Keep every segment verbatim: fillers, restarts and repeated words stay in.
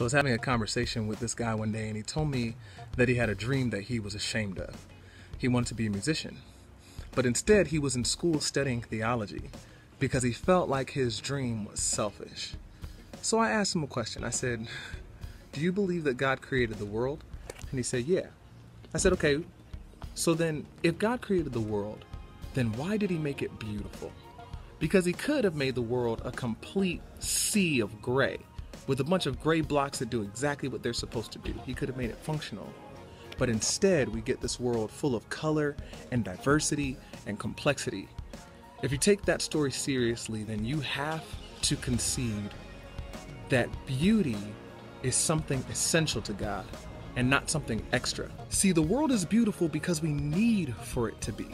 So I was having a conversation with this guy one day, and he told me that he had a dream that he was ashamed of. He wanted to be a musician, but instead he was in school studying theology because he felt like his dream was selfish. So I asked him a question. I said, "Do you believe that God created the world?" And he said, "Yeah." I said, "Okay, so then if God created the world, then why did he make it beautiful? Because he could have made the world a complete sea of gray with a bunch of gray blocks that do exactly what they're supposed to do. He could have made it functional. But instead, we get this world full of color and diversity and complexity. If you take that story seriously, then you have to concede that beauty is something essential to God and not something extra. See, the world is beautiful because we need for it to be.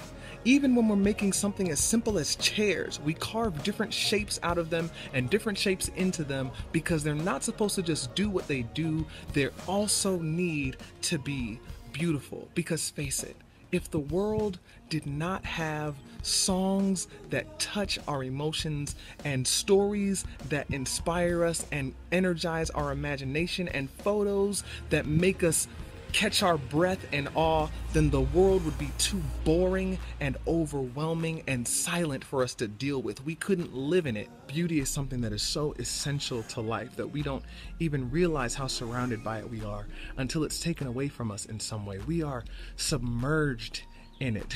Even when we're making something as simple as chairs, we carve different shapes out of them and different shapes into them because they're not supposed to just do what they do. They also need to be beautiful. Because face it, if the world did not have songs that touch our emotions and stories that inspire us and energize our imagination and photos that make us catch our breath in awe, then the world would be too boring and overwhelming and silent for us to deal with. We couldn't live in it. Beauty is something that is so essential to life that we don't even realize how surrounded by it we are until it's taken away from us in some way. We are submerged in it.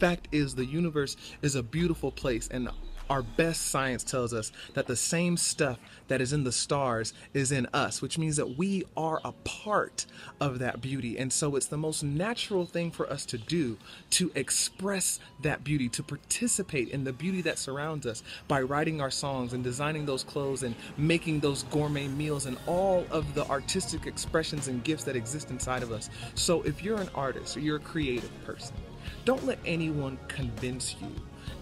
The fact is, the universe is a beautiful place, and our best science tells us that the same stuff that is in the stars is in us, which means that we are a part of that beauty. And so it's the most natural thing for us to do to express that beauty, to participate in the beauty that surrounds us by writing our songs and designing those clothes and making those gourmet meals and all of the artistic expressions and gifts that exist inside of us. So if you're an artist or you're a creative person, don't let anyone convince you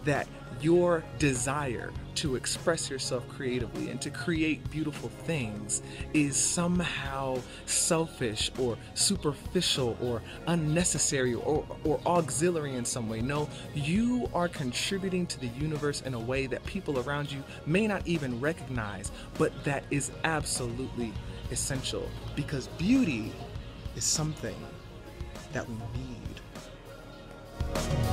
that your desire to express yourself creatively and to create beautiful things is somehow selfish or superficial or unnecessary or, or auxiliary in some way. No, you are contributing to the universe in a way that people around you may not even recognize, but that is absolutely essential, because beauty is something that we need.